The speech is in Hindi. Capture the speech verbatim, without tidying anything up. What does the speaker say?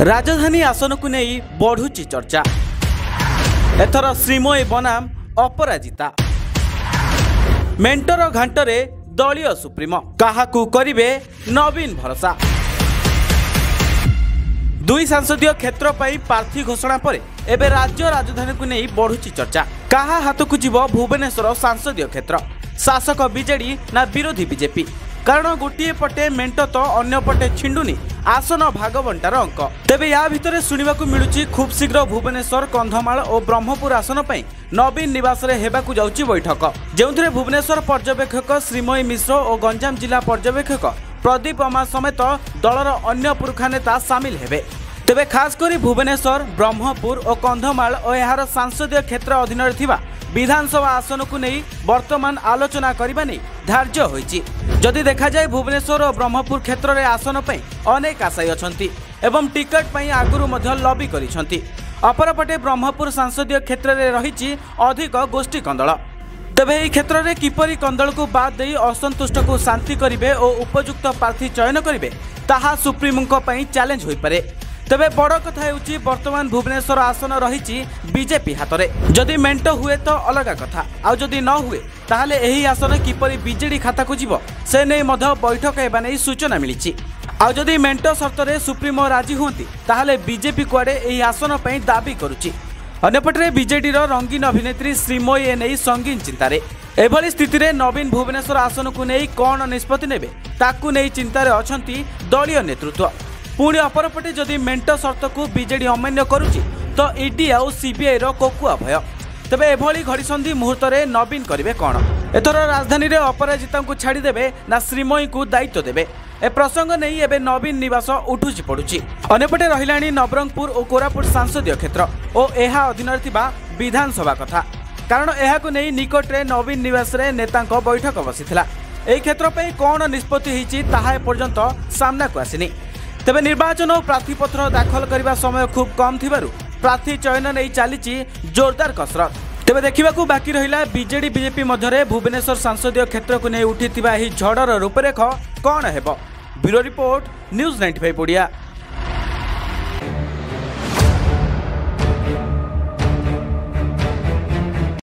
राजधानी आसन को नहीं बढ़ुची चर्चा एथर श्रीमयी बनाम अपराजिता मेंटर घांटरे दलीय सुप्रीमो क्या करे नवीन भरोसा दुई संसदीय क्षेत्र पर प्रार्थी घोषणा पर एबे राज्य राजधानी को नहीं बढ़ुची चर्चा क्या हाथ को जीव भुवनेश्वर संसदीय क्षेत्र शासक बीजेडी ना विरोधी बीजेपी कारण गोटे पटे मेंट तो अन्य पटे छिंडुनी आसन भाग बंटार अंक तेबे या भितर सुनिबाक मिलुची खूब शीघ्र भुवनेश्वर कंधमाल और ब्रह्मपुर आसन पर नवीन निवास रे हेबाकु जाउची बैठक जो भुवनेश्वर पर्यवेक्षक श्रीमयी मिश्र और गंजाम जिला पर्यवेक्षक प्रदीप अमा समेत दलर अन्य पुरखा नेता सामिल हेबे। तेबे खास करी भुवनेश्वर ब्रह्मपुर और कंधमाल और यार सांसदीय क्षेत्र अधीन विधानसभा आसन को नहीं वर्तमान आलोचना करने नहीं धार्य होइछि। जदि देखा जाए भुवनेश्वर और ब्रह्मपुर क्षेत्र में आसन पर अनेक आशायी अछंती एवं टिकट पर आगुरु मध्य लबी करिछंती। अपरपटे ब्रह्मपुर संसदीय क्षेत्र में रही अधिक गोष्ठी कंदल तेबे यह क्षेत्र में किपरि कंदल को बाद दे असंतुष्ट को शांति करेंगे और उपयुक्त प्रार्थी चयन करेंगे ताहा सुप्रीमों पर चैलेंज हो पारे। तेबे बड़ कथा वर्तमान भुवनेश्वर आसन रही बीजेपी हाथ में जदि मेंट हुए तो अलग कथा आउ जदि न हुए ताहले यही आसन किपरि बीजेडी खाता को जीव से नहीं मध्य बैठक होगा नहीं सूचना मिली। आउ जदि मेंट सर्त में सुप्रीमो राजी हुंती ताहले बीजेपी कुआडे यही आसन पर दाबी करुची। अन्यपटे बीजेडी रंगीन अभिनेत्री श्रीमयी एने संगीन चिंतार एभली स्थित नवीन भुवनेश्वर आसन को नहीं कौन निष्पत्ति नेबे ताकू नहीं चिंतार अच्छा दलीय नेतृत्व। पुणी अपरपटे जदि मेंट सर्त को बीजेडी अमान्य करुच्ची तो ईडी आउ सीबीआई कोकुआ भय। तेबे एभली घड़ीसंधि मुहूर्त में नवीन करेंगे कौन एथर राजधानी में अपराजिता को छाड़देवे ना श्रीमयी को दायित्व देवे ए प्रसंग नहीं एबे नवीन निवास उठुची पड़ुची। अनेपटे रहिला नवरंगपुर और कोरापुट संसदीय क्षेत्र और यह अधीन विधानसभा कथा कारण यह को नहीं निकटरे नवीन निवास रे नेता बैठक बसीथिला। एही क्षेत्र पे कौन निष्पत्ति हिची ताहा एपर्यंत सामना को आसिनी। तेबे निर्वाचन और प्रार्थीपत्र दाखल करने समय खूब कम थिबारु प्रार्थी चयन नहीं चली जोरदार कसरत। तेबे देखा बाकी रहा बीजेडी बीजेपी मध्य भुवनेश्वर संसदीय क्षेत्र को नहीं उठी झड़र रूपरेख कौन हेबो। Bureau report news ninety five Odia.